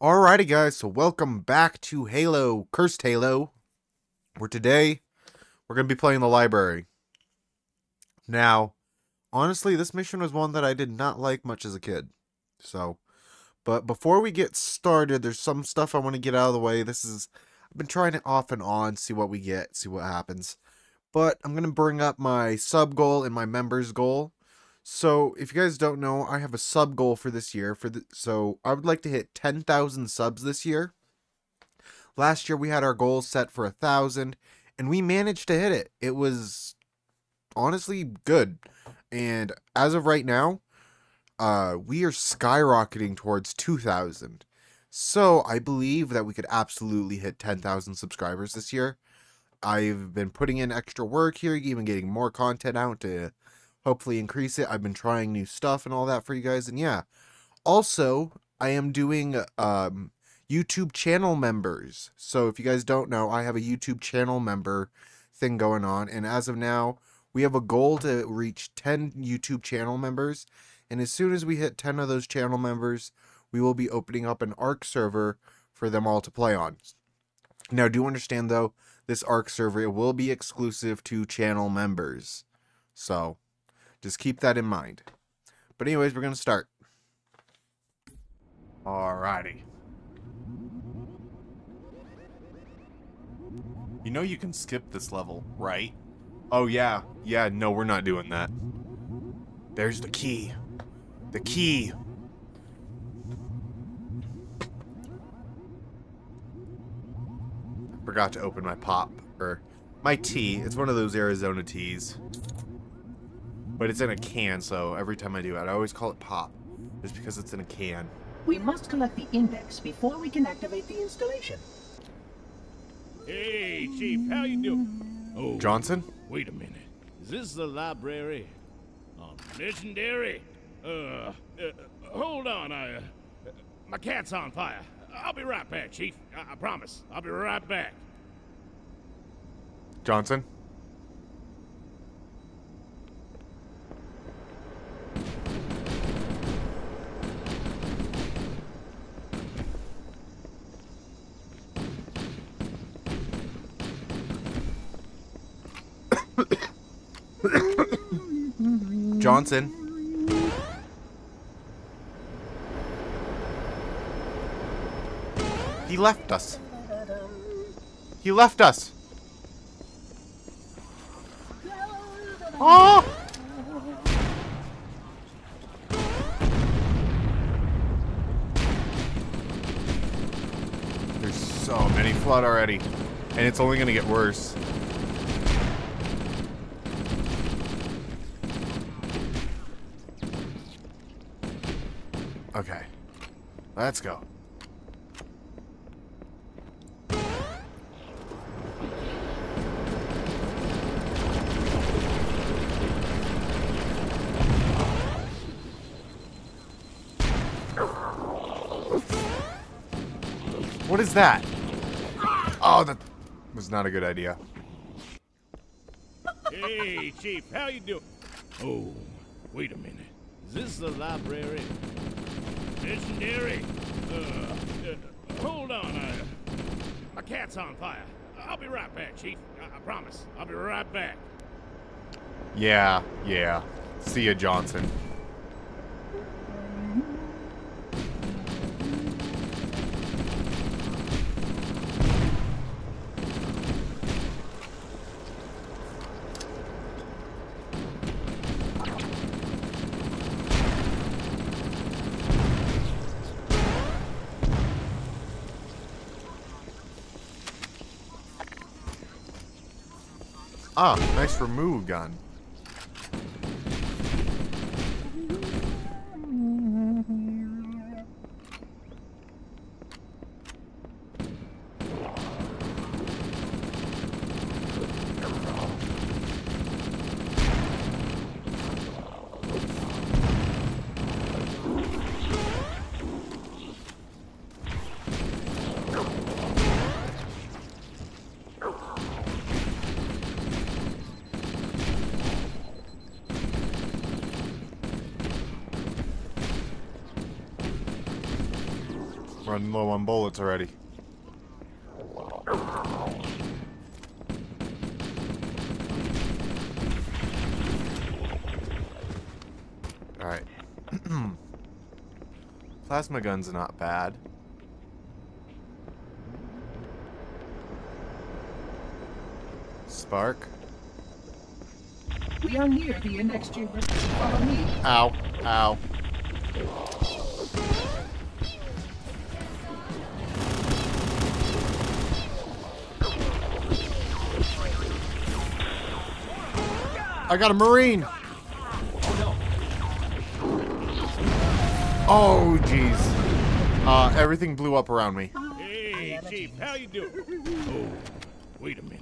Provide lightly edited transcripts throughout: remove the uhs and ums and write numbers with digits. Alrighty guys, so welcome back to Halo Cursed Halo, where today we're going to be playing the Library. Now, honestly, this mission was one that I did not like much as a kid. So, but before we get started, there's some stuff I want to get out of the way. This is, I've been trying it off and on, see what we get, see what happens. But I'm going to bring up my sub goal and my members goal. So, if you guys don't know, I have a sub goal for this year. So, I would like to hit 10,000 subs this year. Last year, we had our goal set for 1,000, and we managed to hit it. It was honestly good. And as of right now, we are skyrocketing towards 2,000. So, I believe that we could absolutely hit 10,000 subscribers this year. I've been putting in extra work here, even getting more content out to hopefully increase it. I've been trying new stuff and all that for you guys. And yeah, also I am doing YouTube channel members. So if you guys don't know, I have a YouTube channel member thing going on. And as of now, we have a goal to reach 10 YouTube channel members. And as soon as we hit 10 of those channel members, we will be opening up an Ark server for them all to play on. Now, do understand though, this Ark server, it will be exclusive to channel members. So just keep that in mind. But anyways, we're going to start. Alrighty. You know you can skip this level, right? Oh yeah. Yeah, no, we're not doing that. There's the key. The key. I forgot to open my pop. Or my tea. It's one of those Arizona teas. But it's in a can, so every time I do it, I always call it pop, just because it's in a can. We must collect the index before we can activate the installation. Hey, Chief, how you doing? Oh, Johnson? Wait a minute. Is this the library? Oh, legendary. Hold on. My cat's on fire. I'll be right back, Chief. I promise. I'll be right back. Johnson? Johnson. He left us. He left us. Oh! There's so many flood already, and it's only gonna get worse. Okay, let's go. What is that? Oh, that was not a good idea. Hey, Chief, how you doing? Oh, wait a minute. Is this the library? Legendary. Hold on. My cat's on fire. I'll be right back, Chief. I promise. I'll be right back. Yeah, yeah. See ya, Johnson. Ah, nice remove gun. running low on bullets already. Alright. Plasma guns are not bad. Spark. We are near the index chamber. Follow me. Ow. Ow. I got a Marine. Oh, jeez. Everything blew up around me. Hey, Chief, how you doing? Oh, wait a minute.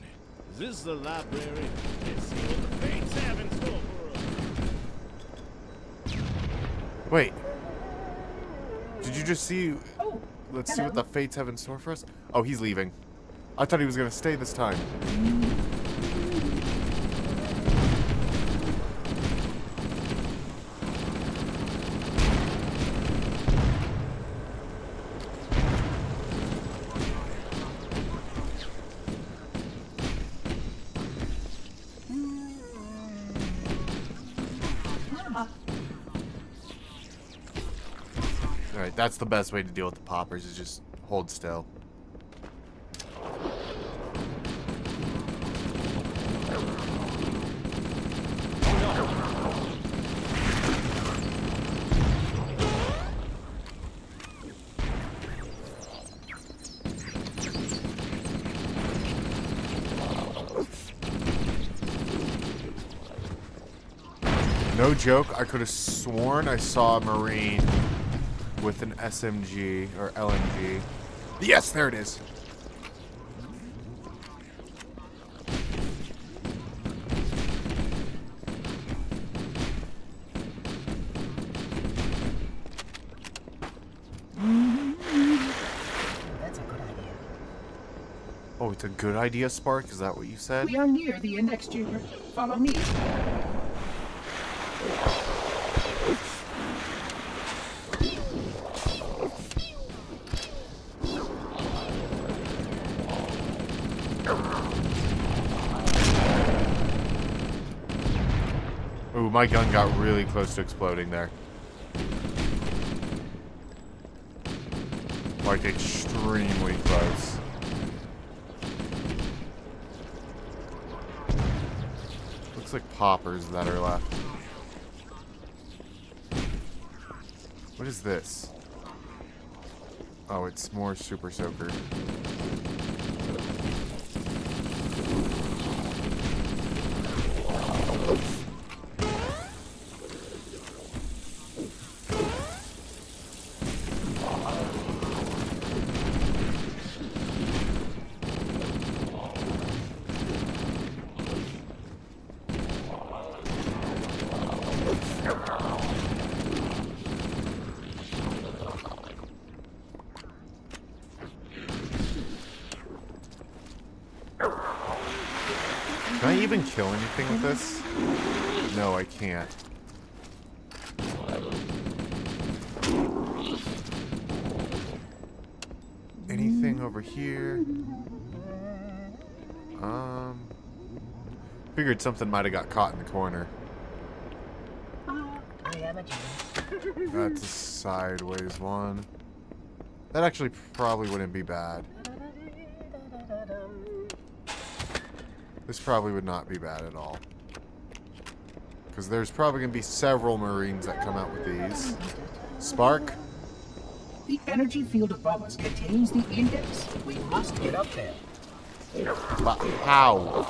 Is this the library? Let's see what the fates have in store for us. Wait. Did you just see? Oh, let's see what the fates have in store for us. Oh, he's leaving. I thought he was gonna stay this time. Alright, that's the best way to deal with the poppers, is just hold still. No joke, I could have sworn I saw a Marine with an SMG or LMG. Yes, there it is. That's a good idea. Oh, it's a good idea, Spark? Is that what you said? We are near the index chamber. Follow me. Ooh, my gun got really close to exploding there. Like, extremely close. Looks like poppers that are left. What is this? Oh, it's more Super Soaker. Can I even kill anything with this? No, I can't. Anything over here? Figured something might have got caught in the corner. That's a sideways one. That actually probably wouldn't be bad. This probably would not be bad at all. Because there's probably going to be several Marines that come out with these. Spark? The energy field above us contains the index. We must get up there. But how?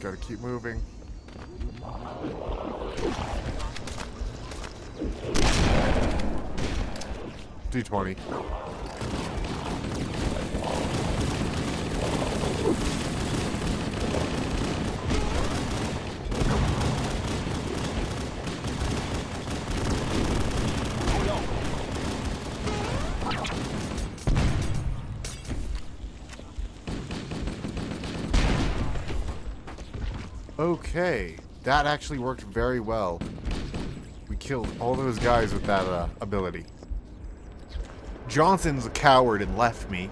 Gotta keep moving. D20. Oh, no. Okay, that actually worked very well. We killed all those guys with that ability. Johnson's a coward and left me.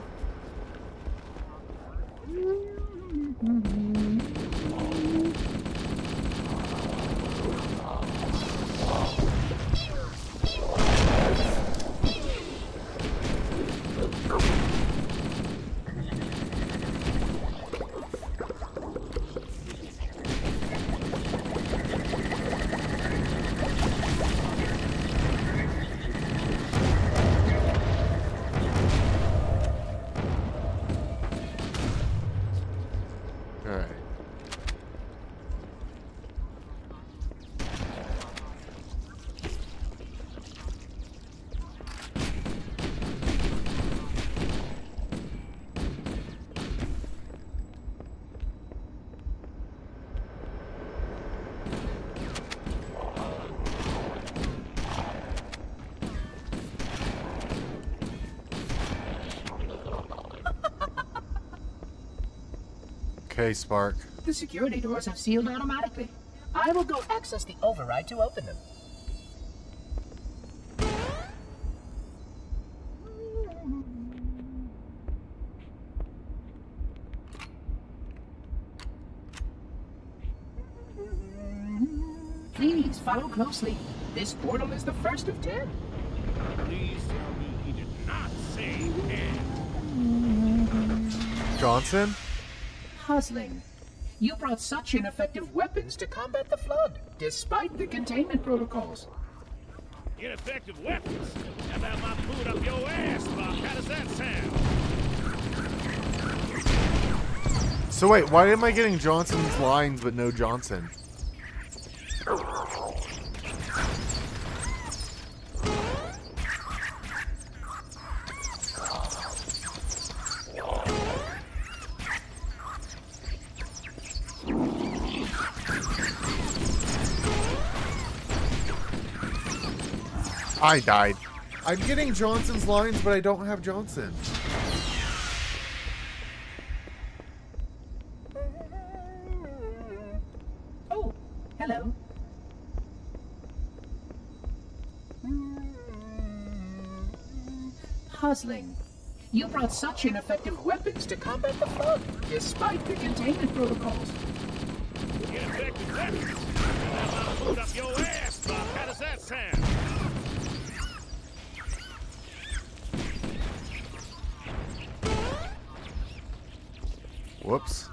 Okay, Spark. The security doors have sealed automatically. I will go access the override to open them. Please follow closely. This portal is the first of 10. Please tell me he did not say 10. Johnson? Puzzling. You brought such ineffective weapons to combat the flood, despite the containment protocols. Ineffective weapons? How about my boot up your ass, Bob? How does that sound? So wait, why am I getting Johnson's lines but no Johnson? I died. I'm getting Johnson's lines, but I don't have Johnson. Oh, hello. Puzzling. You brought such ineffective weapons to combat the flood, despite the containment protocols. Ineffective weapons? I'll put up your ass, Bob. How does that sound? Whoops.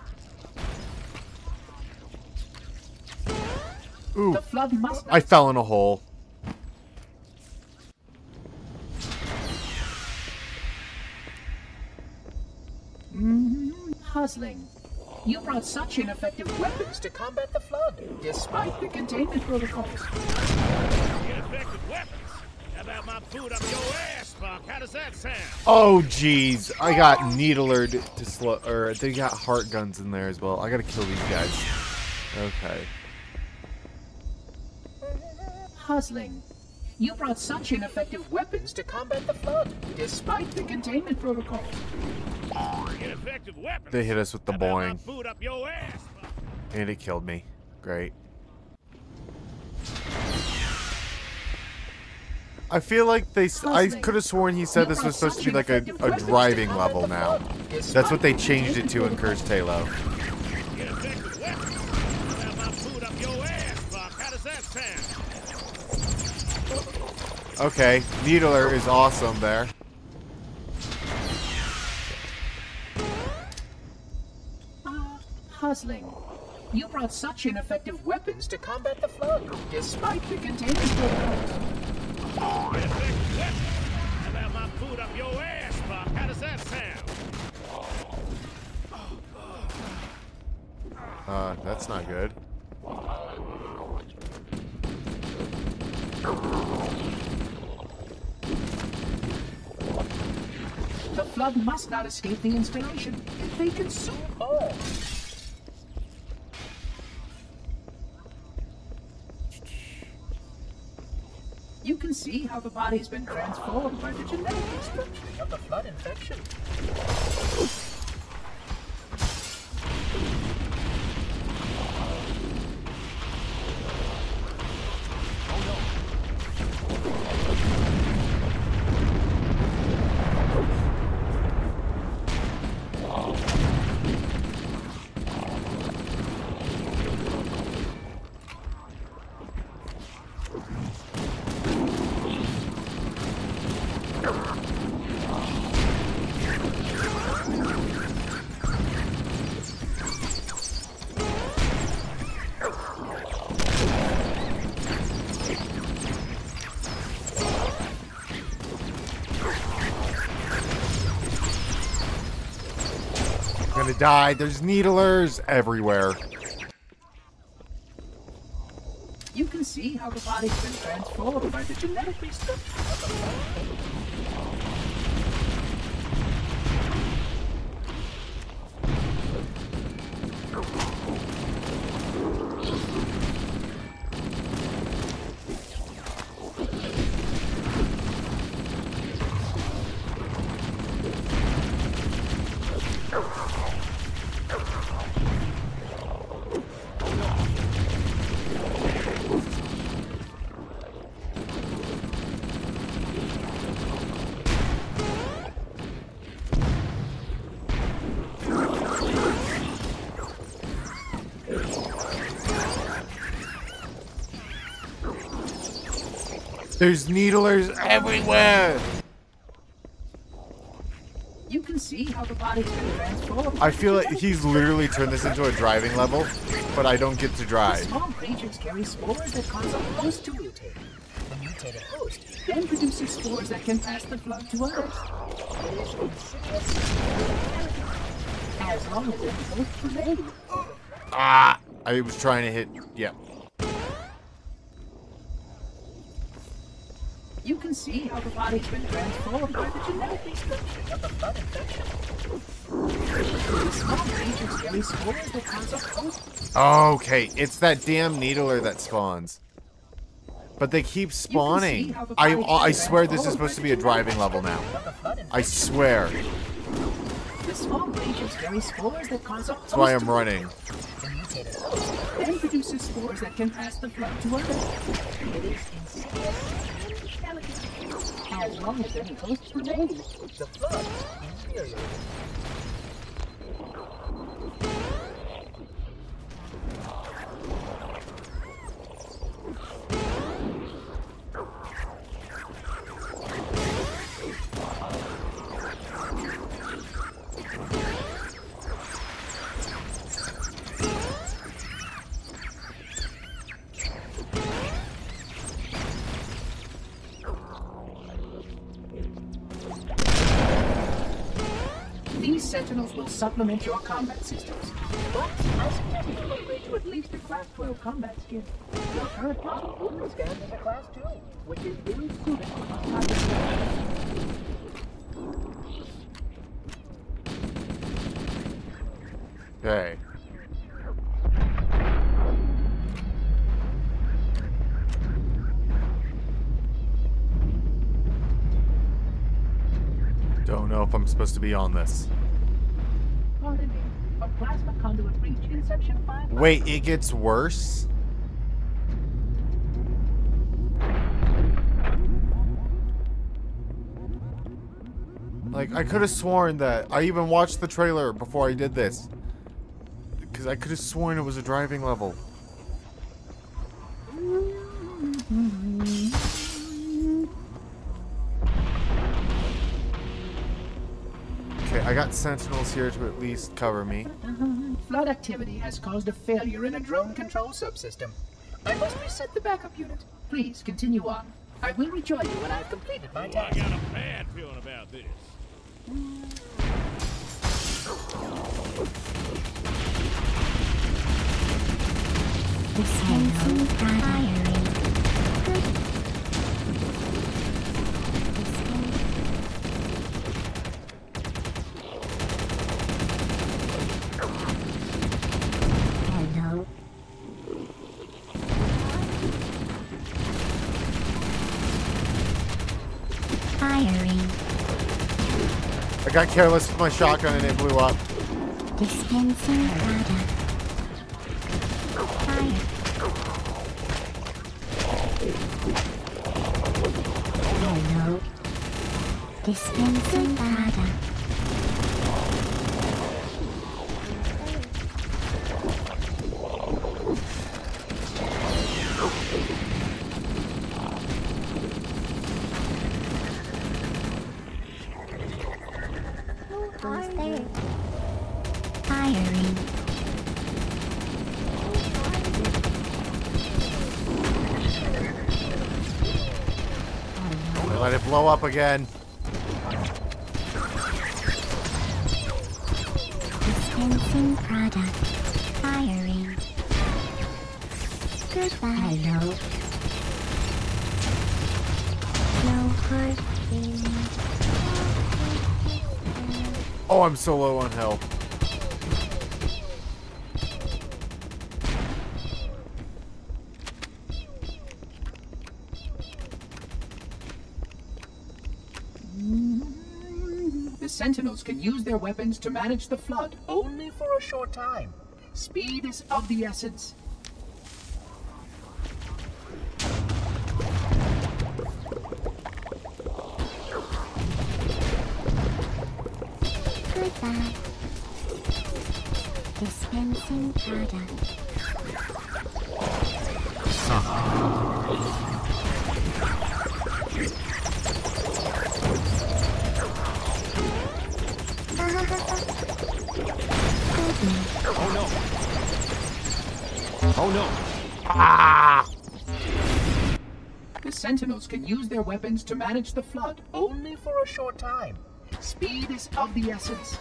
Ooh, I fell in a hole. Puzzling. You brought such ineffective weapons to combat the flood, despite the containment protocols. Ineffective weapons? How about my boot up your ass, Mark? How does that sound? Oh, jeez. I got needlered to slow... Or they got heart guns in there as well. I gotta kill these guys. Okay. Puzzling. You brought such ineffective weapons to combat the flood, despite the containment protocols. Ineffective weapons? They hit us with the boing. How about my boot up your ass, Mark? And it killed me. Great. I feel like they... I could have sworn he said this was supposed to be like a driving level now. That's what they changed it to in Cursed Halo. Okay, Needler is awesome there. Puzzling. You brought such ineffective weapons to combat the flood, despite the containment. About my food up your ass, Bob. How does that sound? That's not good. The flood must not escape the installation. They consume all. You can see how the body's been transformed by the genetic destruction of the flood infection. Die. There's needlers everywhere. You can see how the body's been transformed by the genetic research. There's needlers everywhere! You can see how the body's been transformed. I feel like he's literally turned this into a driving level, but I don't get to drive. Small creatures carry spores that cause a host to mutate. The mutated host then produces spores that can pass the flood to others. As long as they both remain. Ah! I was trying to hit... yeah. You can see how the body's been transformed by the genetic destruction of the blood infection. Small creatures carry spores that cause a host. Okay, it's that damn needler that spawns. But they keep spawning. I swear this is supposed to be a driving level now. I swear. Small creatures carry spores that cause a host. That's why I'm running. Then produces spores that can pass the blood to others. It is insane. As long as any hosts remain, the blood inferior. Sentinels will supplement your combat systems, but I suggest you upgrade to at least a class 12 combat skin. Your current model only stands as a class 2, which is really suited for combat skin. Okay. Don't know if I'm supposed to be on this. Plasma conduit breach in section 5. Wait, it gets worse? Like, I could have sworn that I even watched the trailer before I did this. Because I could have sworn it was a driving level. I got sentinels here to at least cover me. Flood activity has caused a failure in a drone control subsystem. I must reset the backup unit. Please continue on. I will rejoin you when I've completed my task. I got a bad feeling about this. I got careless with my shotgun and it blew up. Dispensing data. Hello. Dispensing data. Who's there? Firing. Oh, no. Let it blow up again. Dispensing product. Firing. Goodbye. Hello. No hard feelings. Oh, I'm so low on health. Sentinels can use their weapons to manage the flood, only for a short time. Speed is of the essence. Goodbye. Dispensing product. Oh no! Ah! The Sentinels can use their weapons to manage the flood, only for a short time. Speed is of the essence.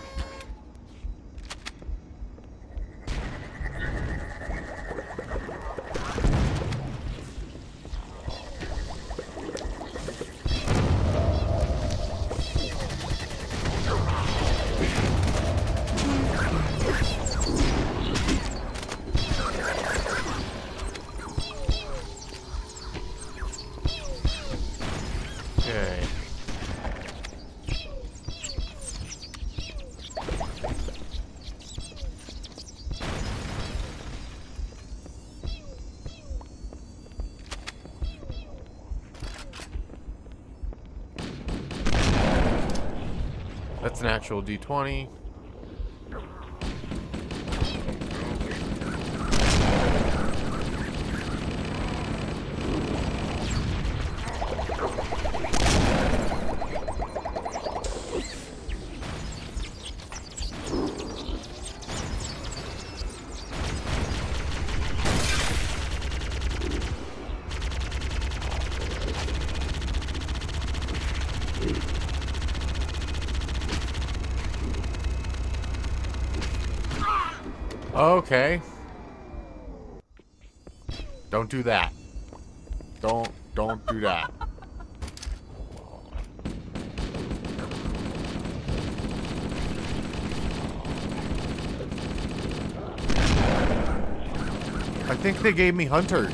That's an actual D20. Okay. Don't do that. Don't do that. I think they gave me hunters.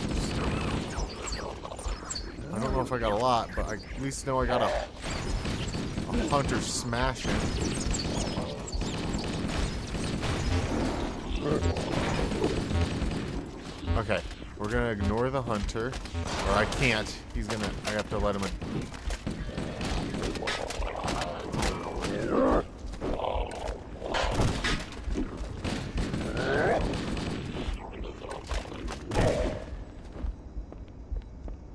I don't know if I got a lot, but I at least know I got a hunter smashing. Okay, we're gonna ignore the hunter. Or I can't. He's gonna. I have to let him in.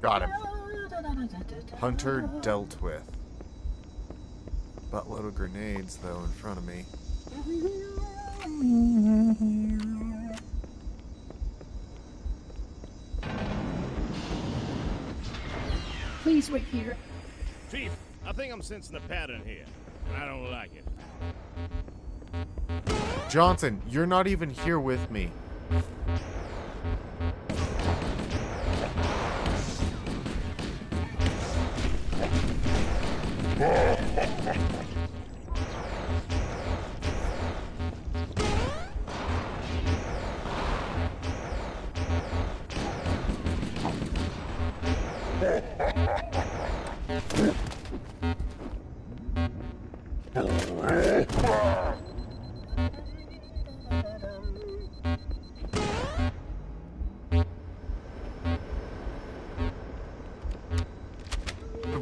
Got him. Hunter dealt with. Buttload of grenades, though, in front of me. Please wait here. Chief, I think I'm sensing a pattern here, and I don't like it. Johnson, you're not even here with me.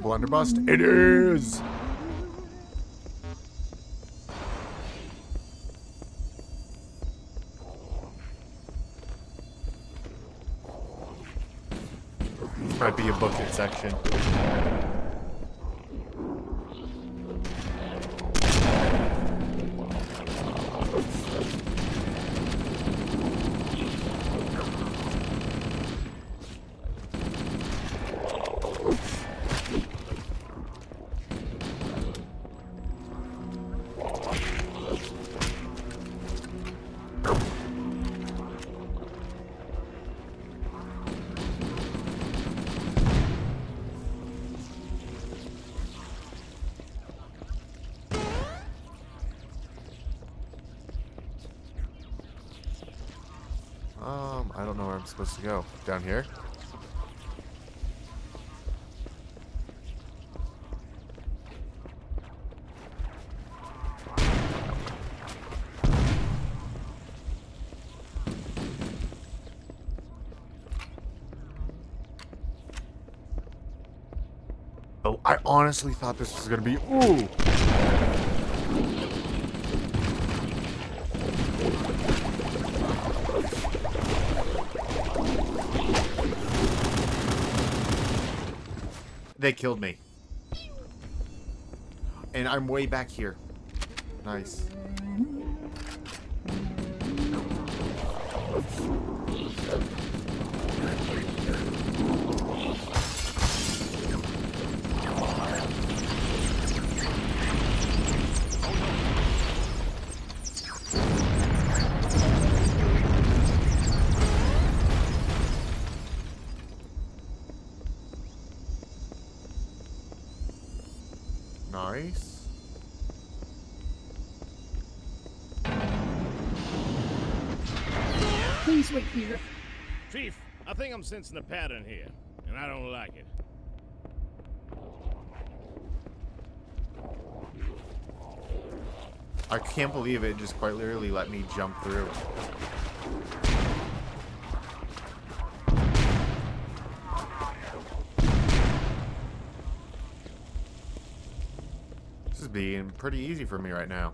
Blunderbust, it is. This might be a bucket section. I don't know where I'm supposed to go. Down here? Oh, I honestly thought this was gonna be... Ooh! They killed me. And I'm way back here. Nice. Nice. Please wait here. Chief, I think I'm sensing a pattern here, and I don't like it. I can't believe it just quite literally let me jump through. Being pretty easy for me right now.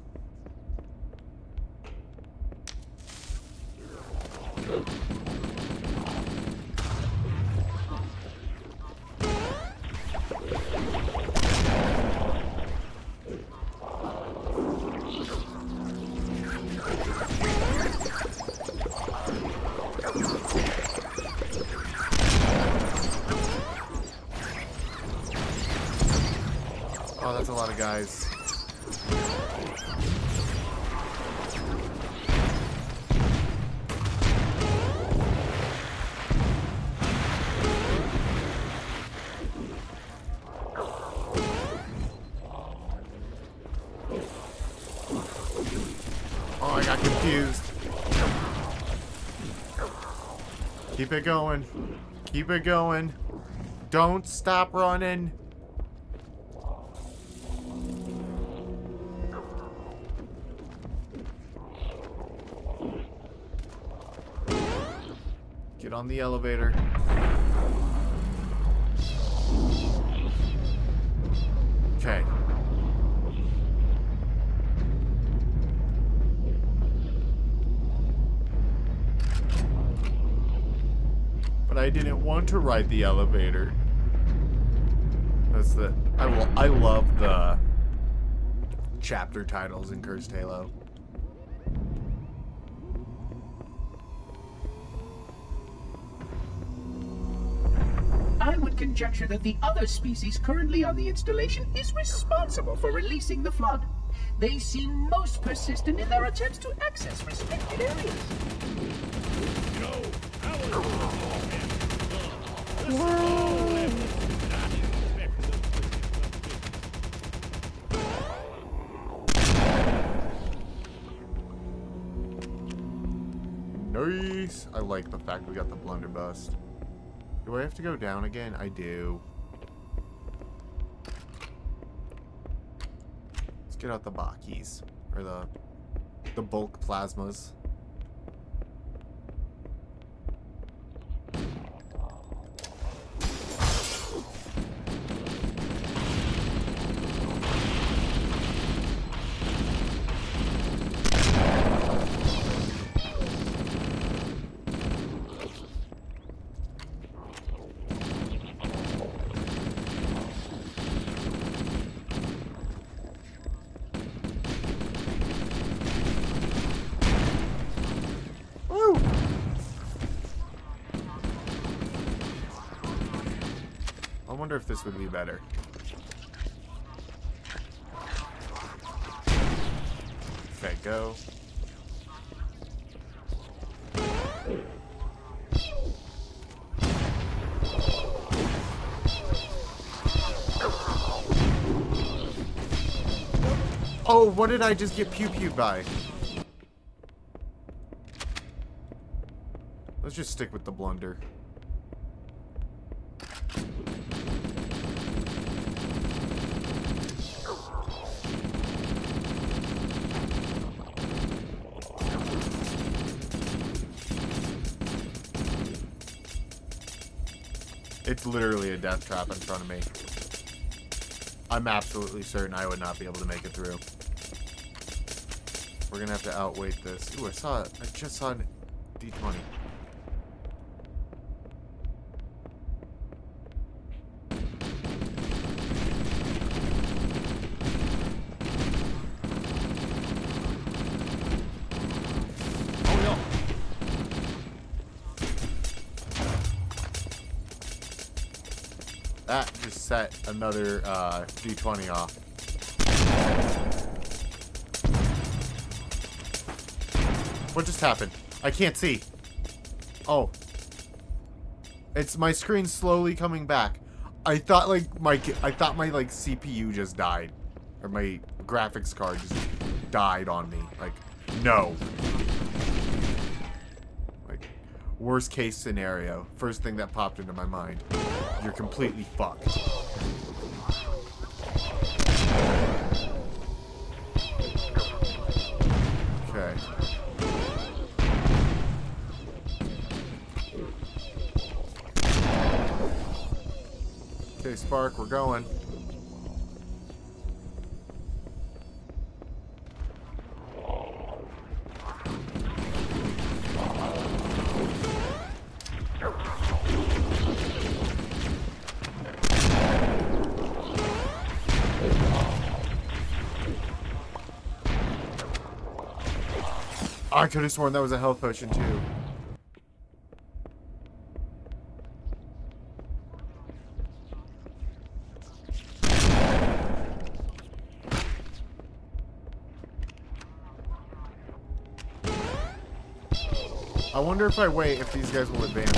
Oh, that's a lot of guys. Keep it going. Keep it going. Don't stop running. Get on the elevator. Okay. I didn't want to ride the elevator. That's the... I love the chapter titles in Cursed Halo. I would conjecture that the other species currently on the installation is responsible for releasing the flood. They seem most persistent in their attempts to access respected areas. No, nice. I like the fact we got the blunderbuss. Do I have to go down again? I do. Let's get out the Bakis. Or the bulk plasmas. I wonder if this would be better. Okay, go. Oh, what did I just get pew-pewed by? Let's just stick with the blunder. It's literally a death trap in front of me. I'm absolutely certain I would not be able to make it through. We're gonna have to outweight this. Ooh, I saw it. I just saw an D20. That just set another D20 off. What just happened? I can't see. Oh. It's my screen slowly coming back. I thought like my CPU just died. Or my graphics card just died on me. Like, no. Like, worst case scenario. First thing that popped into my mind. You're completely fucked. Okay. Okay, Spark, we're going. I could have sworn that was a health potion, too. I wonder if I wait if these guys will advance.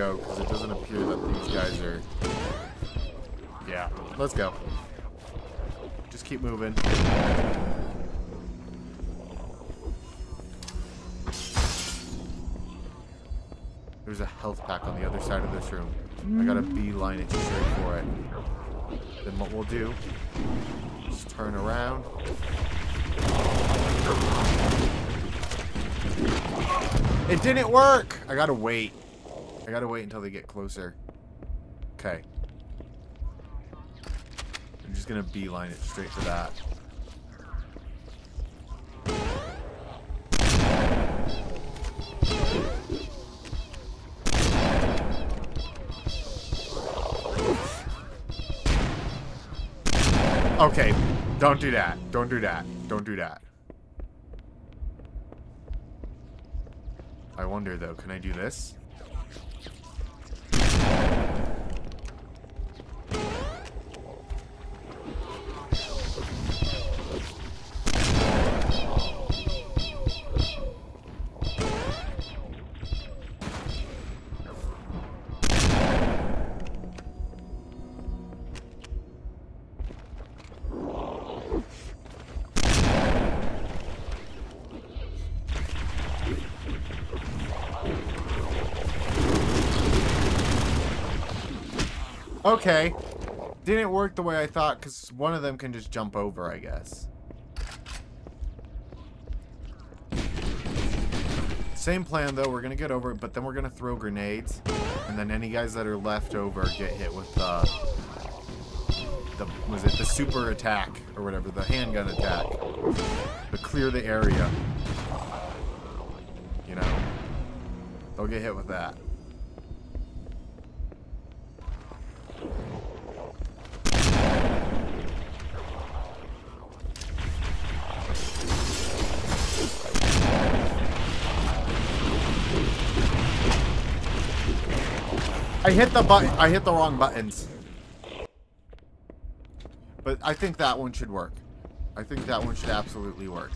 Because it doesn't appear that these guys are... Yeah, let's go. Just keep moving. There's a health pack on the other side of this room. I gotta beeline it straight for it. Then what we'll do is turn around. It didn't work! I gotta wait. I gotta wait until they get closer. Okay. I'm just gonna beeline it straight for that. Okay, don't do that. Don't do that. Don't do that. I wonder though, can I do this? Okay, didn't work the way I thought because one of them can just jump over, I guess. Same plan, though. We're going to get over it, but then we're going to throw grenades. And then any guys that are left over get hit with the super attack or whatever, the handgun attack. But clear the area. You know? They'll get hit with that. I hit the button. I hit the wrong buttons. But I think that one should work. I think that one should absolutely work.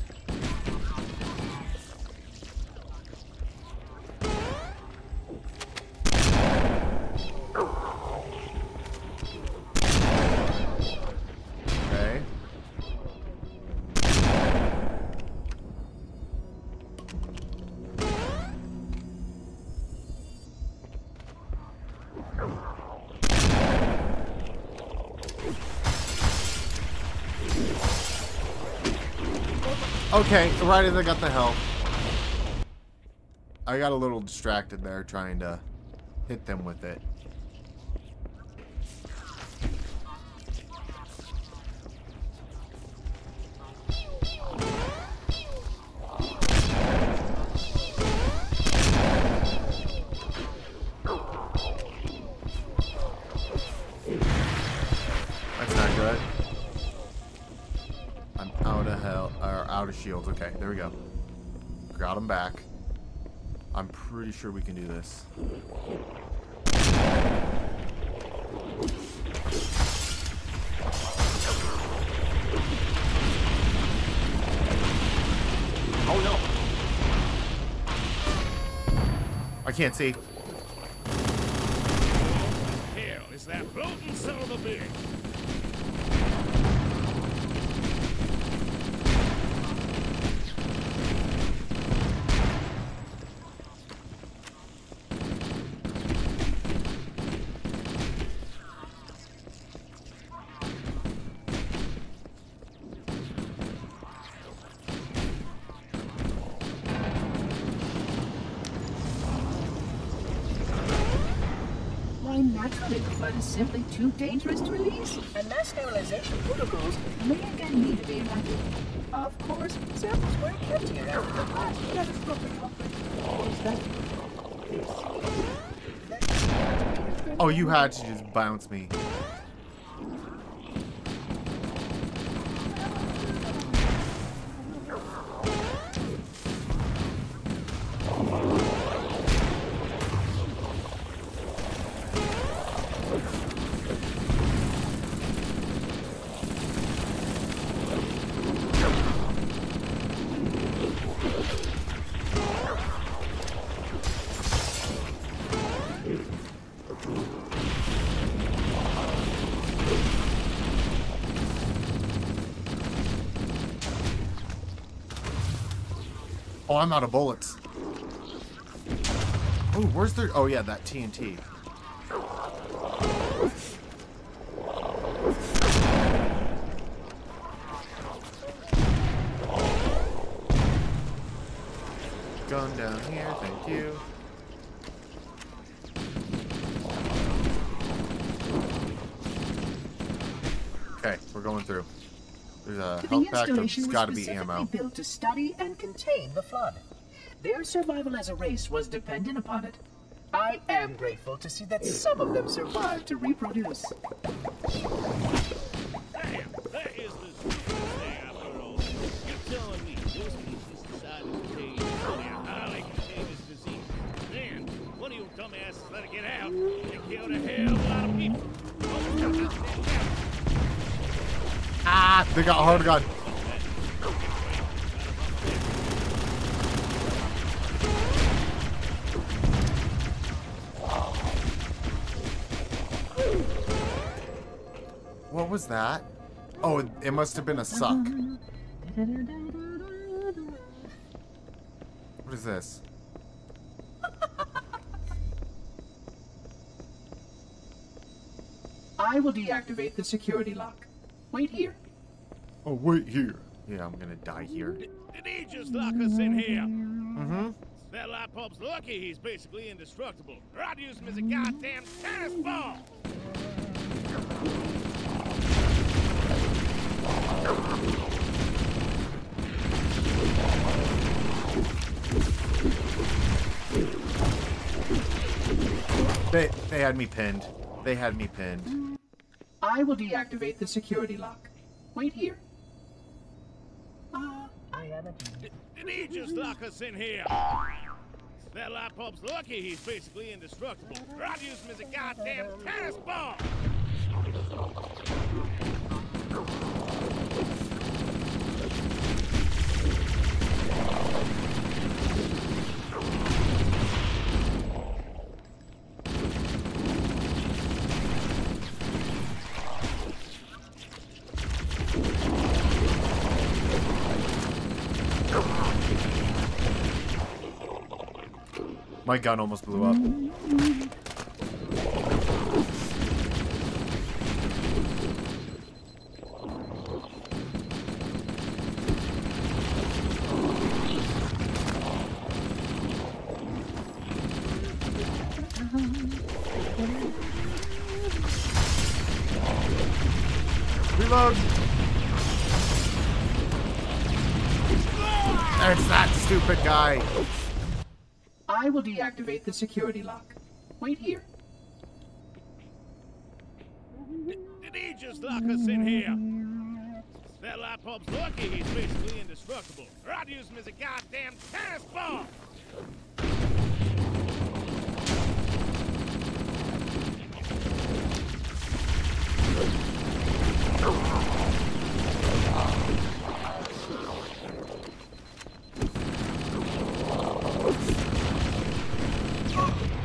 Okay, right as I got the health. I got a little distracted there trying to hit them with it. Shields. Okay, there we go. Got him back. I'm pretty sure we can do this. Oh no! I can't see. Hell, is that floating son of a bitch? Simply too dangerous to release, and mass sterilization protocols may again need to be enacted. Of course, samples were kept here after the last catastrophic outbreak. Oh, you had to just bounce me. Oh, I'm out of bullets. Oh, where's their... Oh, yeah, that TNT. Gun down here, thank you. Okay, we're going through. There's a health pack that's got to be ammo. Built to study and contain the flood. Their survival as a race was dependent upon it. I am grateful to see that some of them survived to reproduce. Damn, that is the stupidest thing I've heard all day. You're telling me this piece of society contains highly contagious disease. Then one of you dumbasses let it get out and killed a hell of a lot of people. Ah, they got hard gun. What was that? Oh, it must have been a suck. What is this? I will deactivate the security lock. Wait here. Oh, wait here. Yeah, I'm gonna die here. Did he just lock us in here? Mm-hmm. That Lightbulb's lucky he's basically indestructible, or I'd use him as a goddamn tennis ball! They had me pinned. They had me pinned. I will deactivate the security lock. Wait here. I haven't... Did he just lock us in here? That Lightbulb's lucky he's basically indestructible, or I'd use him as a goddamn tennis ball! My gun almost blew up. Reload! There's that stupid guy! I will deactivate the security lock. Wait here. Did he just lock us in here? That Lightbulb's lucky he's basically indestructible, or I'd use him as a goddamn tennis ball!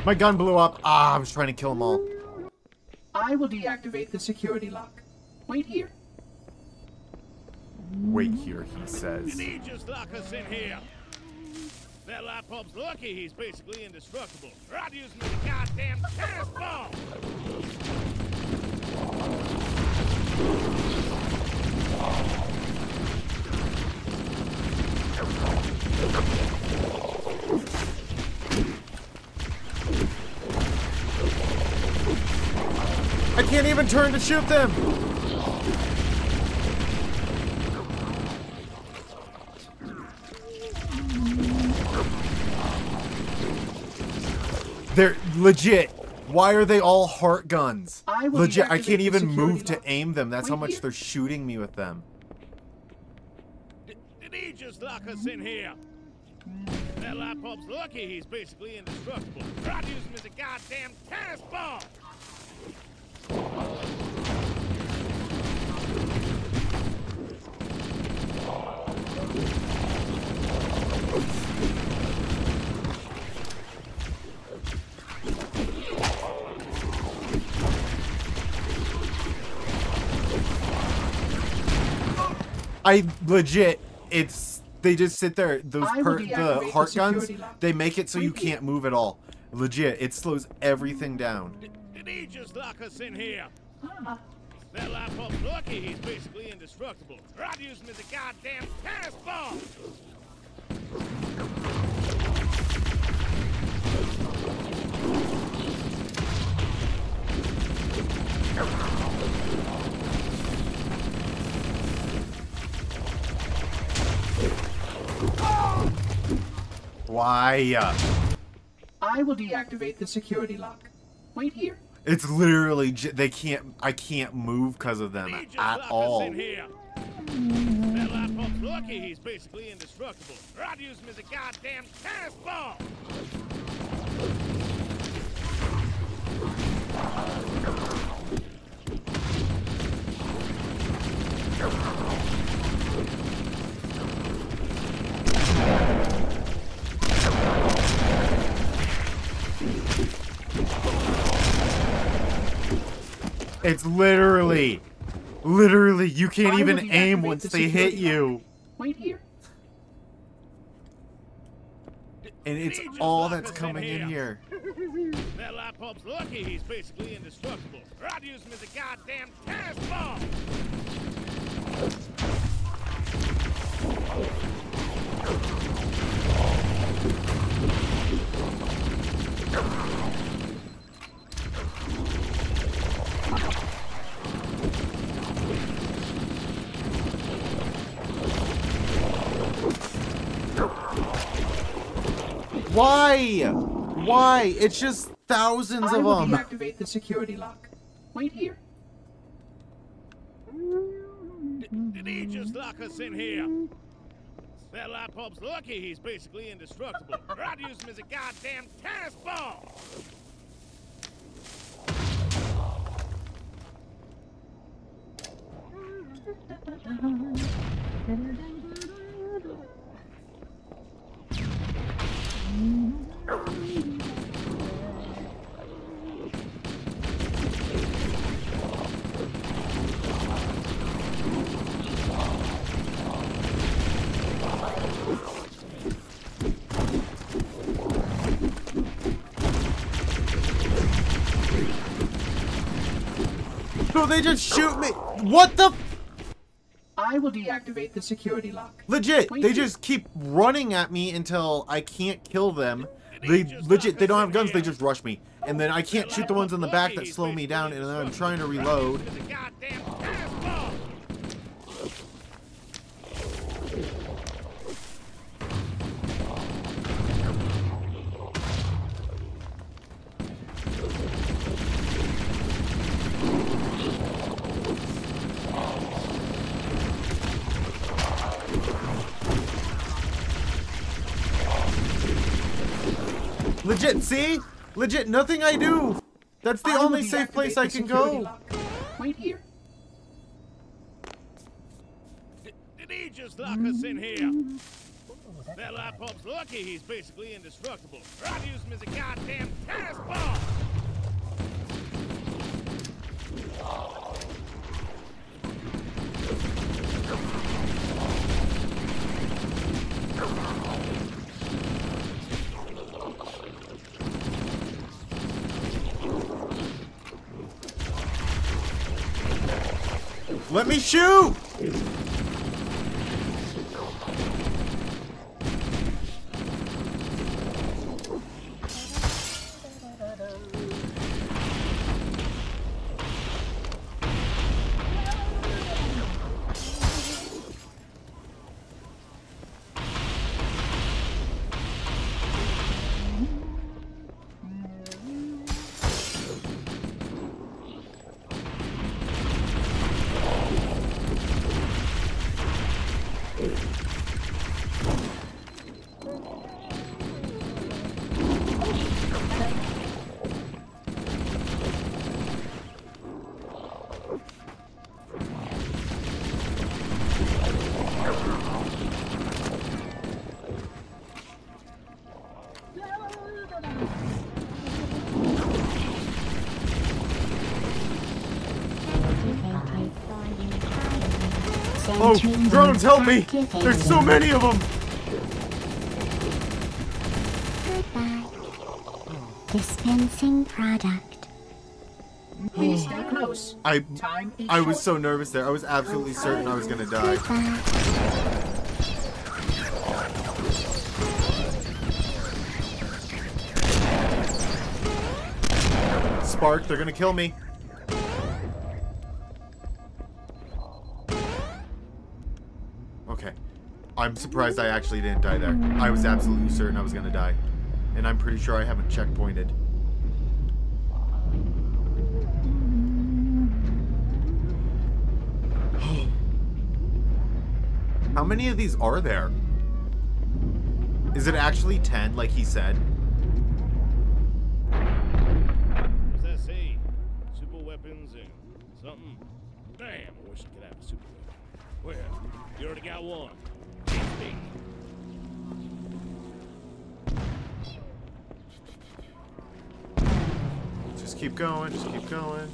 My gun blew up. Ah, I was trying to kill them all. I will deactivate the security lock. Wait here. Wait here, he says. Did he just lock us in here? That Lightbulb's lucky he's basically indestructible, or I'd use him as a goddamn tennis ball! I can't even turn to shoot them! They're legit. Why are they all heart guns? Legit, I can't even move to aim them. That's how much they're shooting me with them. Did he just lock us in here? That Lightbulb's lucky he's basically indestructible. I'd use him as a goddamn tennis ball! I legit, it's, they just sit there, those the heart guns, they make it so you can't move at all. Legit, it slows everything down. He just lock us in here. That Lightbulb's lucky he's basically indestructible, or I'd use him as a goddamn tennis ball! Why? I will deactivate the security lock. Wait here. It's literally they can't. I can't move because of them at all. That Lightbulb's lucky he's basically indestructible, or I'd use him as a goddamn tennis ball. It's literally, you can't even aim once they hit you. Wait here. And it's all that's coming in here. That Lightbulb's lucky he's basically indestructible, or I'd use him as a goddamn tennis ball! Why? Why? It's just thousands of them. I will deactivate the security lock. Wait here. Did he just lock us in here? That laptop's lucky he's basically indestructible. Or I'd use him as a goddamn tennis ball! No, they just shoot me. What the? I will deactivate the security lock. Legit, they just keep running at me until I can't kill them. They legit, they don't have guns. They just rush me, and then I can't shoot the ones in the back that slow me down, and then I'm trying to reload. Legit, see? Legit, nothing I do. That's the only safe place I can go. Wait here. Did he just lock us in here? That laptop's lucky he's basically indestructible. Or I'd use him as a goddamn tennis ball. Let me shoot! Oh, drones, help me! There's so many of them! Goodbye. Dispensing product. Please stay close. I was so nervous there. I was absolutely certain I was gonna die. Goodbye. Spark, they're gonna kill me. Okay. I'm surprised I actually didn't die there. I was absolutely certain I was gonna die. And I'm pretty sure I haven't checkpointed. How many of these are there? Is it actually 10 like he said? You already got one. Just keep going, just keep going.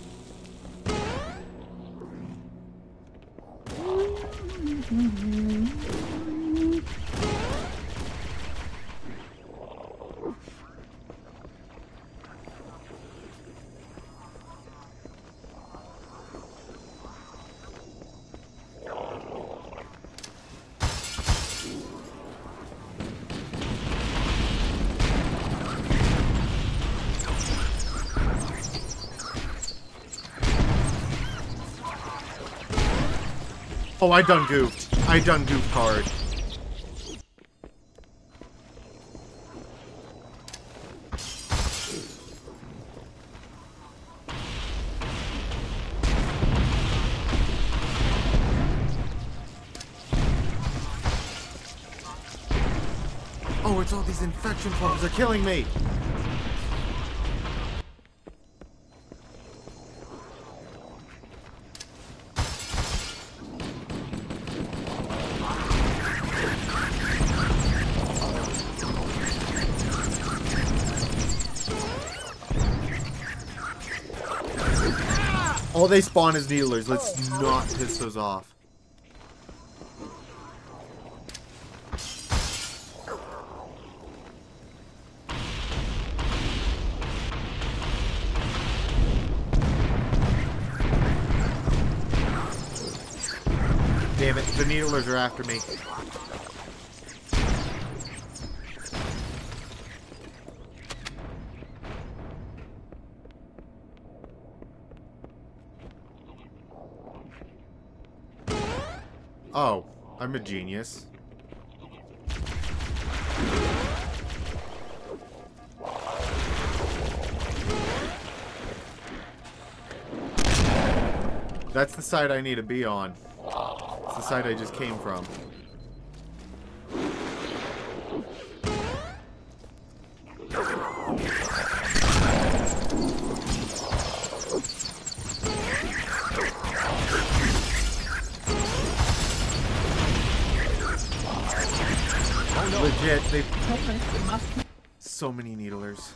Oh, I done goofed. I done goofed hard. Oh, it's all these infection bugs. They're killing me. All they spawn is needlers. Let's not piss those off. Damn it, the needlers are after me. Oh, I'm a genius. That's the side I need to be on. It's the side I just came from. Legit, they so many needlers.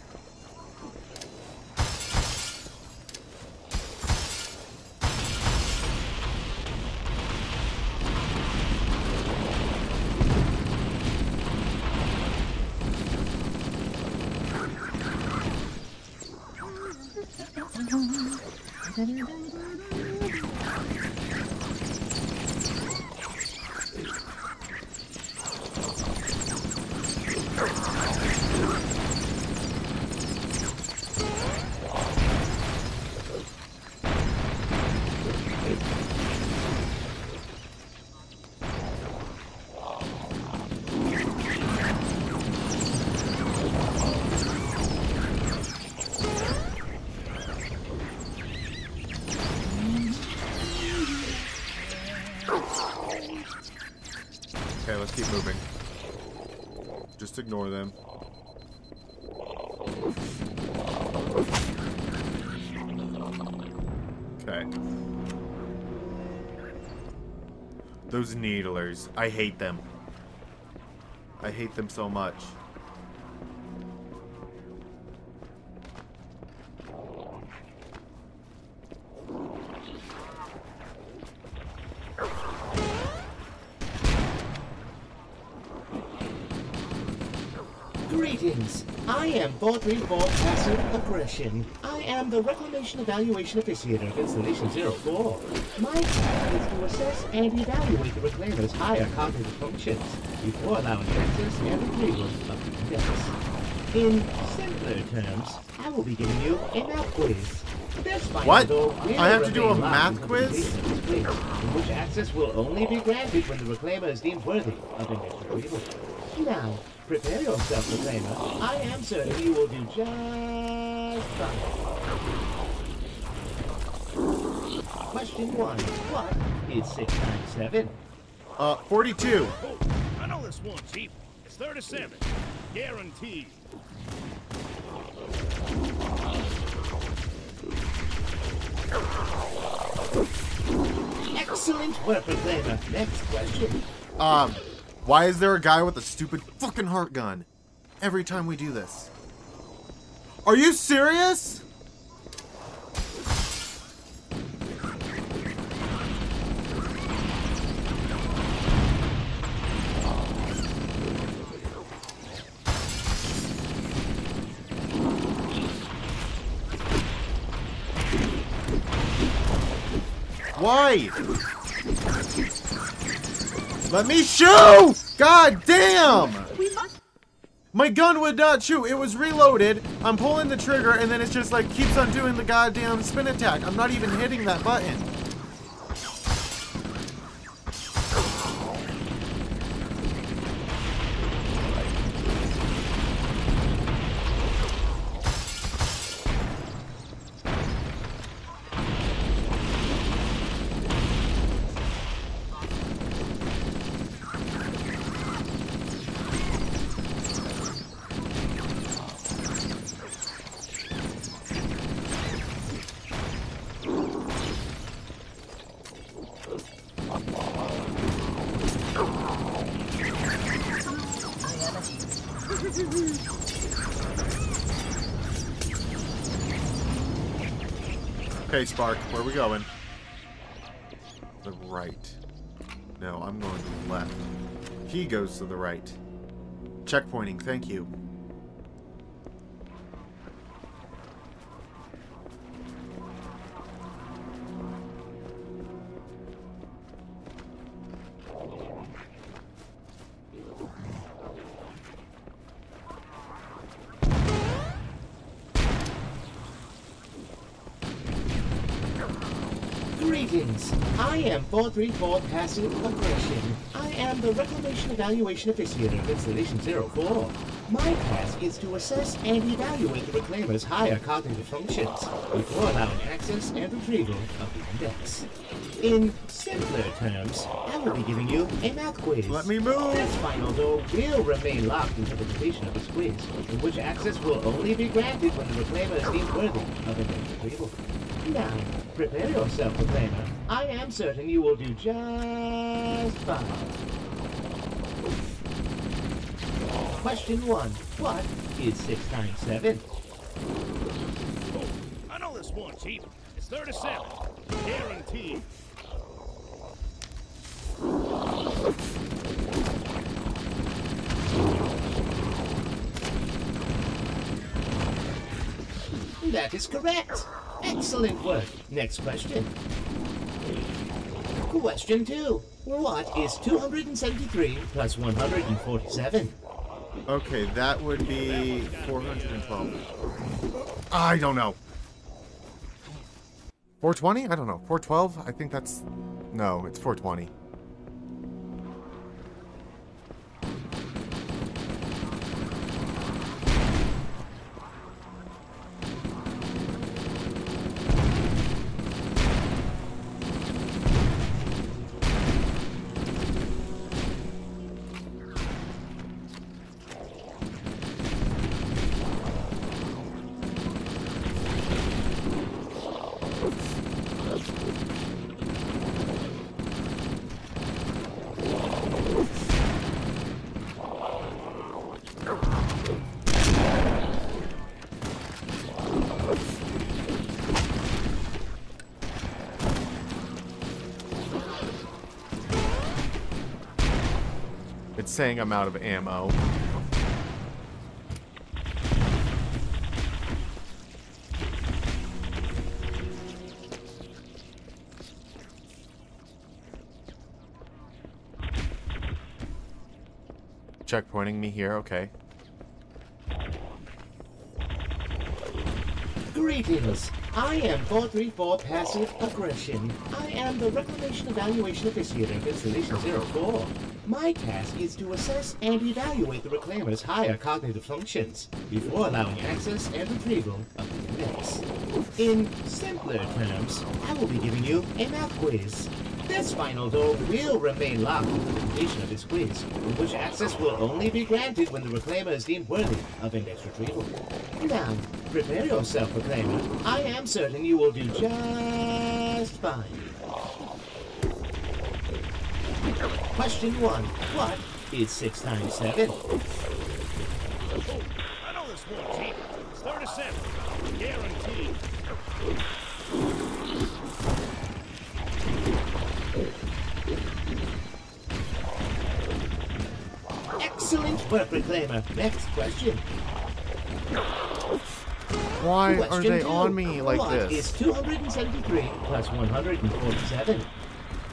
Keep moving. Just ignore them. Okay. Those needlers. I hate them. I hate them so much. Greetings. I am 434 Passive Aggression. I am the Reclamation Evaluation Officiator of Installation 04. My task is to assess and evaluate the Reclaimer's higher cognitive functions before allowing access and approval of the Index. In simpler terms, I will be giving you a math quiz. What? I have to do a math quiz? In which access will only be granted when the Reclaimer is deemed worthy of Index approval. Now, prepare yourself, Reclaimer. I am certain you will do just fine. Question 1. What is 6 times 7? 42. Oh, I know this one, Chief. It's 37. Guaranteed. Excellent work, Reclaimer. Next question. Why is there a guy with a stupid fucking heart gun every time we do this? Are you serious? Why? Let me shoot! God damn! My gun would not shoot. It was reloaded. I'm pulling the trigger and then it's just like keeps on doing the goddamn spin attack. I'm not even hitting that button. Okay, Spark, where are we going? The right. No, I'm going to the left. He goes to the right. Checkpointing, thank you. Greetings. I am 434 Passive Aggression. I am the Reclamation Evaluation Officiator of Installation 04. My task is to assess and evaluate the Reclaimer's higher cognitive functions before allowing access and retrieval of the Index. In simpler terms, I will be giving you a math quiz. Let me move! This final door will remain locked until the completion of this quiz, in which access will only be granted when the Reclaimer is deemed worthy of a retrieval. Now, prepare yourself, Reclaimer. I am certain you will do just fine. Question 1. What is 6 times 7? Oh, I know this one, Chief. It's 37. Guaranteed. That is correct. Excellent work. Next question. Question 2. What is 273 plus 147? Okay, that would be 412. I don't know. 420? I don't know. 412? I think that's... No, it's 420. It's saying I'm out of ammo. Checkpointing me here, okay. Greetings. I am 434 Passive Aggression. I am the Reclamation Evaluation Officiator of Installation 04. My task is to assess and evaluate the Reclaimer's higher cognitive functions before allowing access and retrieval of the Index. In simpler terms, I will be giving you a math quiz. This final door will remain locked until the completion of this quiz, in which access will only be granted when the Reclaimer is deemed worthy of Index retrieval. Now, prepare yourself, Reclaimer. I am certain you will do just fine. Question 1. What is 6 times 7? Oh, I know this one, Chief. It's 37. Guaranteed. Excellent work, Reclaimer. Next question. Why are they on me like this? What is 273 plus 147?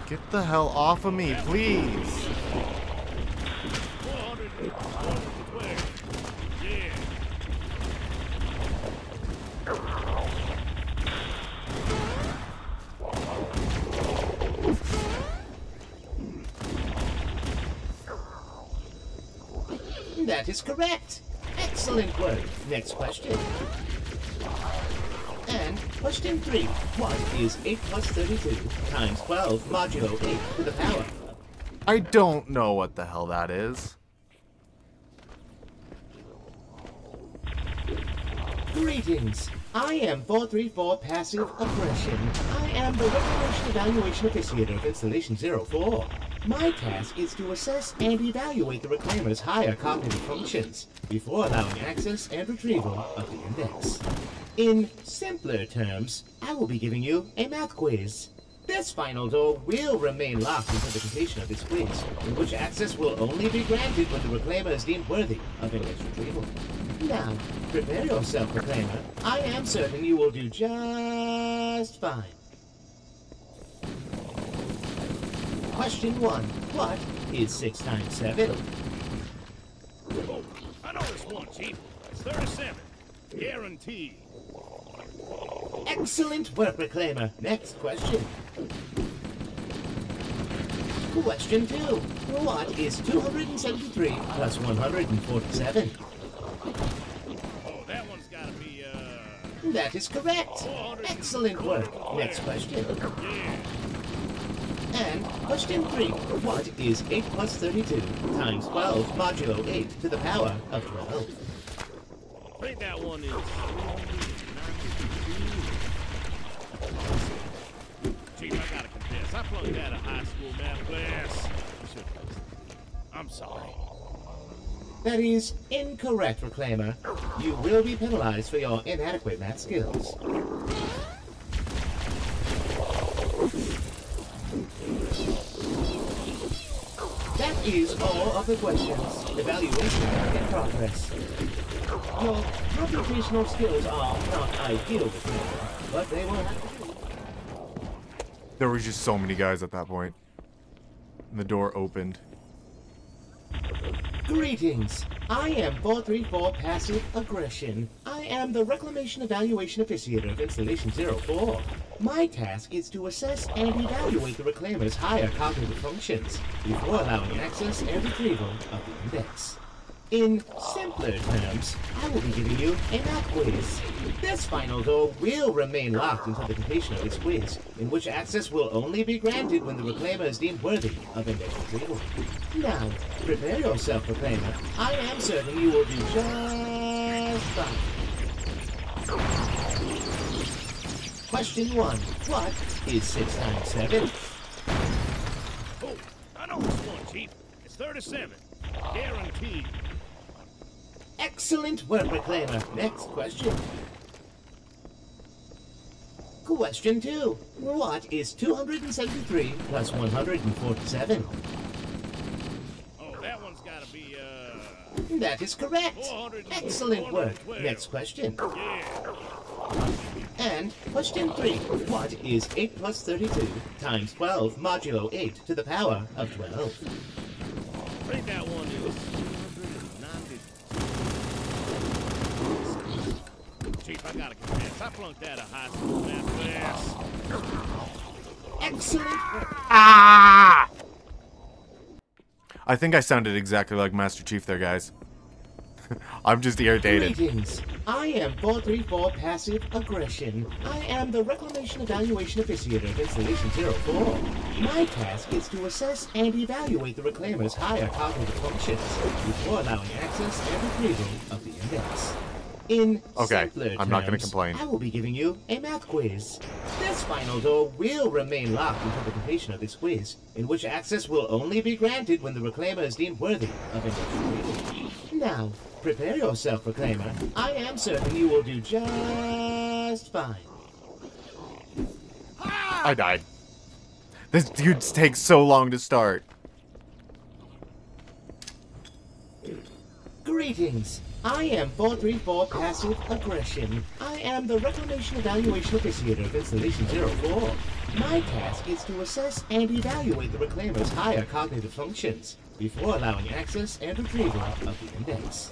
Get the hell off of me, please. That is correct. Excellent work. Next question. And question 3. What is 8 plus 32 times 12 modulo 8 to the power? I don't know what the hell that is. Greetings. I am 434 Passive Aggression. I am the Reclamation Evaluation Officiator of Installation 04. My task is to assess and evaluate the Reclaimer's higher cognitive functions before allowing access and retrieval of the Index. In simpler terms, I will be giving you a math quiz. This final door will remain locked until the completion of this quiz, in which access will only be granted when the Reclaimer is deemed worthy of Index retrieval. Now, prepare yourself, Reclaimer. I am certain you will do just fine. Question 1. What is 6 times 7? Oh, I know this one, Chief. It's 37. Guaranteed. Excellent work, Reclaimer. Next question. Question 2. What is 273 plus 147? Oh, that one's gotta be, That is correct. Excellent work. Next question. Yeah. And question 3, what is 8 plus 32 times 12 modulo 8 to the power of 12? I think that one is... Chief, I gotta confess, I plugged out of high school math class. I'm sorry. That is incorrect, Reclaimer. You will be penalized for your inadequate math skills. That is all of the questions. Evaluation in progress. Your computational skills are not ideal, but they will. There were just so many guys at that point. The door opened. Greetings. I am 434 Passive Aggression. I am the Reclamation Evaluation Officiator of Installation 04. My task is to assess and evaluate the Reclaimer's higher cognitive functions before allowing access and retrieval of the Index. In simpler terms, I will be giving you a math quiz. This final door will remain locked until the completion of this quiz, in which access will only be granted when the Reclaimer is deemed worthy of Index retrieval. Now, prepare yourself, Reclaimer. I am certain you will do just fine. Question 1. What is 6 times 7? Oh, I know this one, Chief. It's 37. Guaranteed. Excellent work, Reclaimer. Next question. Question 2. What is 273 plus 147? Oh, that one's gotta be, That is correct. Excellent work. Next question. Yeah. And question 3, what is 8 plus 32 times 12 modulo 8 to the power of 12? I think that one is... Chief, I gotta confess, I flunked out of high school math class. Excellent! Ah! I think I sounded exactly like Master Chief there, guys. I'm just irritated. Greetings. I am 434 Passive Aggression. I am the Reclamation Evaluation Officiator of Installation 04. My task is to assess and evaluate the Reclaimer's higher cognitive functions before allowing access and retrieval of the Index. In simpler terms, I'm not going to complain. I will be giving you a math quiz. This final door will remain locked until the completion of this quiz, in which access will only be granted when the Reclaimer is deemed worthy of Index retrieval. Now, prepare yourself, Reclaimer. I am certain you will do just fine. I died. This dude takes so long to start. Greetings. I am 434 Passive Aggression. I am the Reclamation Evaluation Officiator of Installation 04. My task is to assess and evaluate the Reclaimer's higher cognitive functions before allowing access and retrieval of the Index.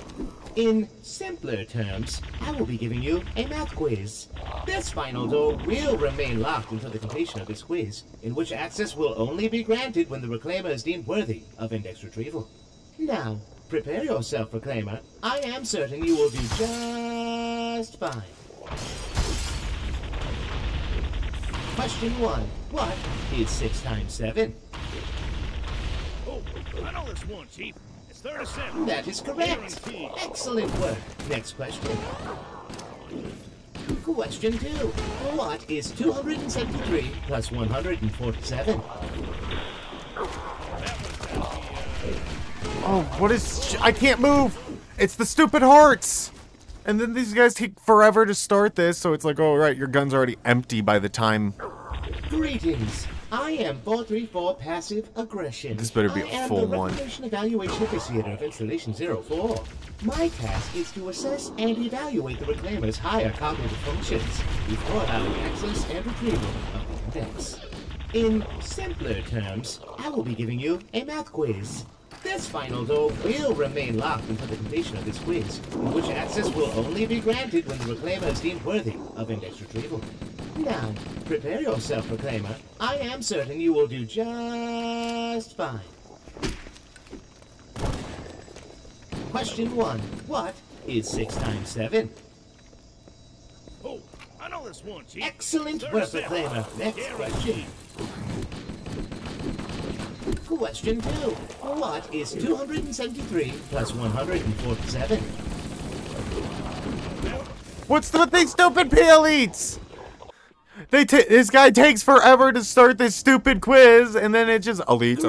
In simpler terms, I will be giving you a math quiz. This final door will remain locked until the completion of this quiz, in which access will only be granted when the Reclaimer is deemed worthy of Index retrieval. Now, prepare yourself, Reclaimer. I am certain you will do just fine. Question 1. What is 6 times 7? I know this one, Chief. It's 37. That is correct. Excellent work. Next question. Question 2. What is 273 plus 147? That Oh, what is... I can't move! It's the stupid hearts! And then these guys take forever to start this, so it's like, oh, right, your gun's already empty by the time... Greetings! I am 434 Passive Aggression. This better be a full one. I am the Reclamation Evaluation Officiator of Installation 04. My task is to assess and evaluate the Reclaimer's higher cognitive functions before allowing access and retrieval of the Index. In simpler terms, I will be giving you a math quiz. This final door will remain locked until the completion of this quiz, which access will only be granted when the Reclaimer is deemed worthy of Index retrieval. Now, prepare yourself, Reclaimer. I am certain you will do just fine. Question 1. What is 6 times 7? Oh, I know this one, Chief. Excellent work, Reclaimer. Next question. Question 2. What is 273 plus 147? What's with these stupid peel eats? This guy takes forever to start this stupid quiz, and then it just elites,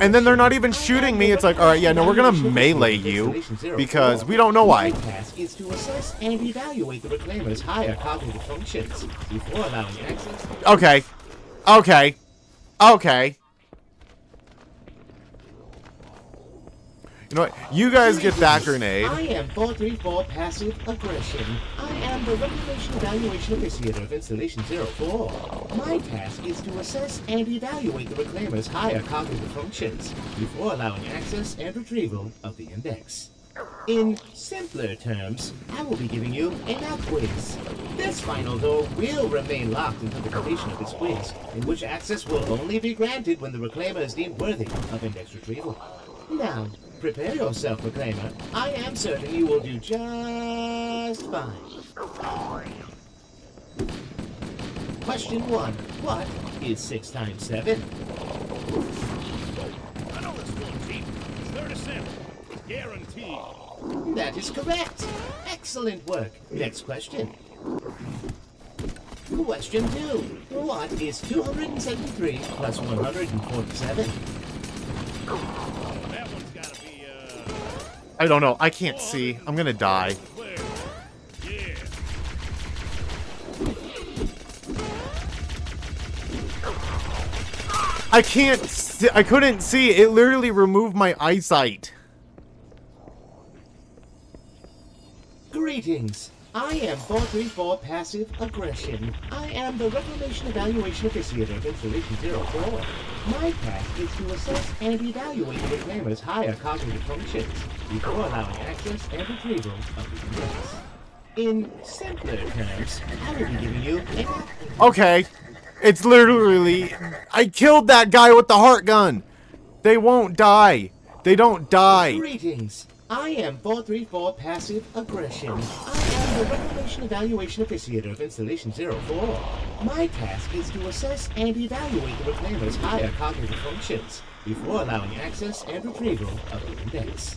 and then they're not even shooting me. It's like, all right, yeah, no, we're gonna melee you because we don't know why. My task is to assess and evaluate the Reclaimer's higher cognitive functions before allowing access. Okay. You know what? You guys get that grenade. I am 434 Passive Aggression. I am the Reclamation Evaluation Officiator of Installation 04. My task is to assess and evaluate the Reclaimer's higher cognitive functions before allowing access and retrieval of the Index. In simpler terms, I will be giving you a math quiz. This final door will remain locked until the completion of this quiz, in which access will only be granted when the Reclaimer is deemed worthy of Index retrieval. Now, prepare yourself, Reclaimer. I am certain you will do just fine. Question 1. What is 6 times 7? I know this one, Chief. It's 37. Guaranteed. That is correct. Excellent work. Next question. Question 2. What is 273 plus 147? I don't know. I can't see. I'm gonna die. Yeah. I can't see. I couldn't see. It literally removed my eyesight. Greetings. I am 434 Passive Aggression. I am the Reclamation Evaluation Officiator of Installation 04. My task is to assess and evaluate the Reclaimer's higher cognitive functions before allowing access and retrieval of the Index. In simpler terms, I will be giving you a... Okay, it's literally... I killed that guy with the heart gun! They won't die. They don't die. Greetings. I am 434 Passive Aggression. I am the Reclamation Evaluation Officiator of Installation 04. My task is to assess and evaluate the Reclaimer's higher cognitive functions before allowing access and retrieval of the Index.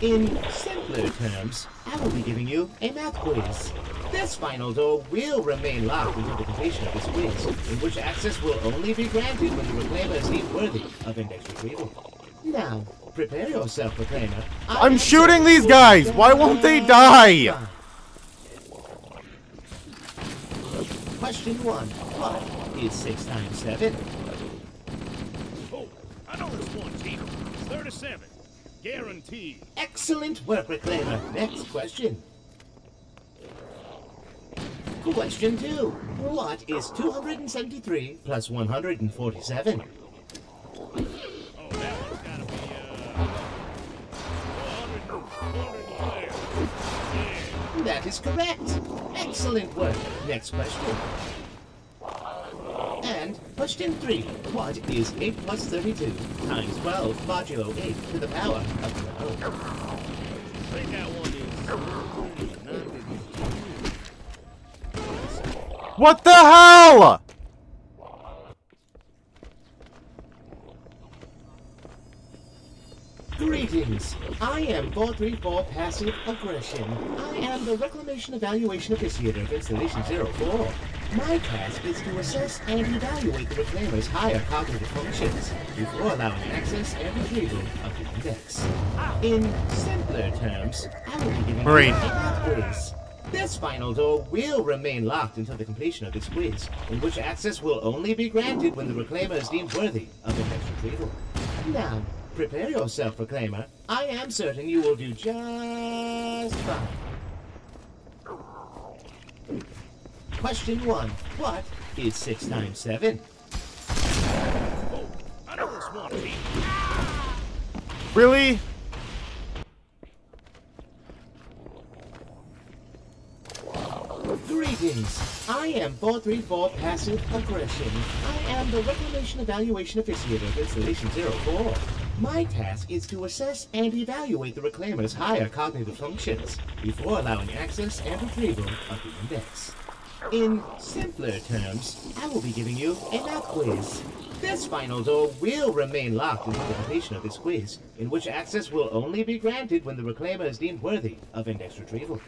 In simpler terms, I will be giving you a math quiz. This final door will remain locked until the completion of this quiz, in which access will only be granted when the Reclaimer is deemed worthy of Index retrieval. Now, prepare yourself, Reclaimer. I'm shooting these guys! Why won't they die? Question 1. What is 6 times 7? Oh, I know this one, Chief. 37. Guaranteed. Excellent work, Reclaimer. Next question. Question 2. What is 273 plus 147? That is correct. Excellent work. Next question. And question 3. What is 8 plus 32 times 12 modulo 8 to the power of 12? I think that one is... What the hell? Greetings. I am 434 Passive Aggression. I am the Reclamation Evaluation Officiator of Installation 04. My task is to assess and evaluate the reclaimer's higher cognitive functions before allowing access and retrieval of the Index. In simpler terms, I will be giving you a quiz. This final door will remain locked until the completion of this quiz, in which access will only be granted when the reclaimer is deemed worthy of the next retrieval. Now, prepare yourself, reclaimer. I am certain you will do just fine. Question 1. What is 6 times 7? Oh, I know this one. Really? Greetings. I am 434 Passive Aggression. I am the Reclamation Evaluation Officiator of Installation 04. My task is to assess and evaluate the reclaimer's higher cognitive functions before allowing access and retrieval of the Index. In simpler terms, I will be giving you a map quiz. This final door will remain locked until the completion of this quiz, in which access will only be granted when the reclaimer is deemed worthy of Index retrieval.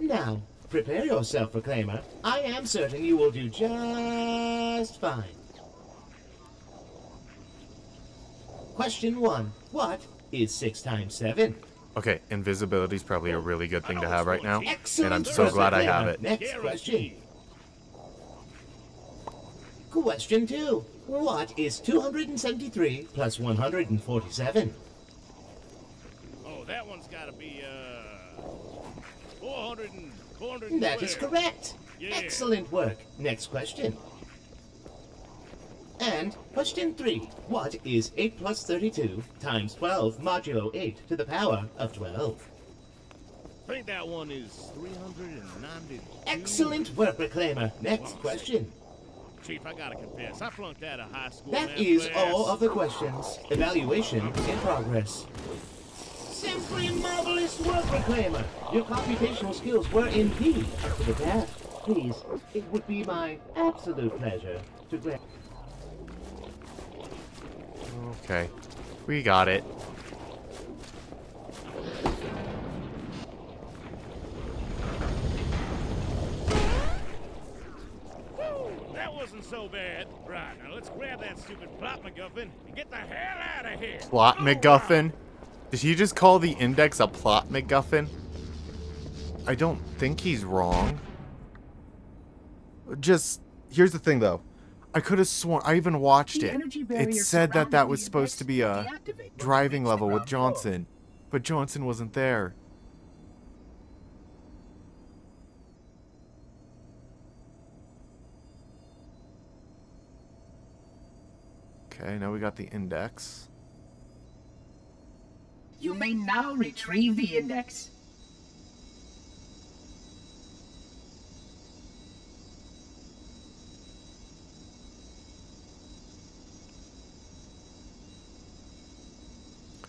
Now, prepare yourself, reclaimer. I am certain you will do just fine. Question 1. What is 6 times 7? Okay, invisibility is probably a really good thing to have right now, and I'm so glad I have it. Next question. Question 2. What is 273 plus 147? Oh, that one's gotta be, 400. That is correct. Yeah. Excellent work. Next question. And question 3. What is 8 plus 32 times 12 modulo 8 to the power of 12? I think that one is 392. Excellent work, reclaimer. Next question. Chief, I gotta confess, I flunked out of high school. That is all of the questions. Evaluation in progress. Simply marvelous work, reclaimer. Your computational skills were indeed up to the task. Please, it would be my absolute pleasure to grant. Okay, we got it. So bad. Right, now let's grab that stupid plot MacGuffin and get the hell out of here. Plot MacGuffin? Did he just call the Index a plot MacGuffin? I don't think he's wrong. Just, here's the thing though. I could have sworn, I even watched it. It said that that was supposed to be a driving level with Johnson, but Johnson wasn't there. Okay, now we got the Index. You may now retrieve the Index.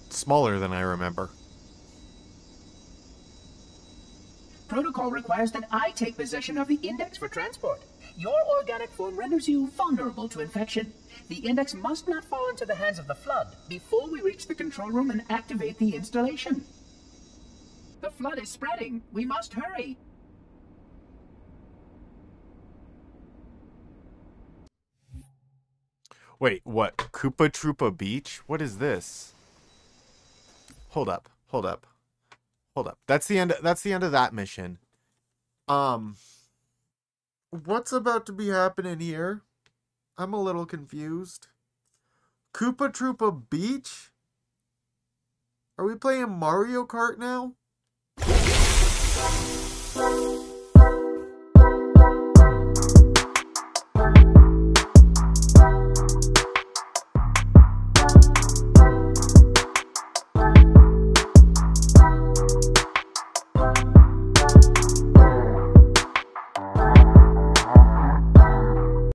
It's smaller than I remember. Protocol requires that I take possession of the Index for transport. Your organic form renders you vulnerable to infection. The Index must not fall into the hands of the Flood before we reach the control room and activate the installation. The Flood is spreading. We must hurry. Wait, what? Koopa Troopa Beach? What is this? Hold up. Hold up. Hold up. That's the end of that mission. What's about to be happening here? I'm a little confused. Koopa Troopa Beach? Are we playing Mario Kart now?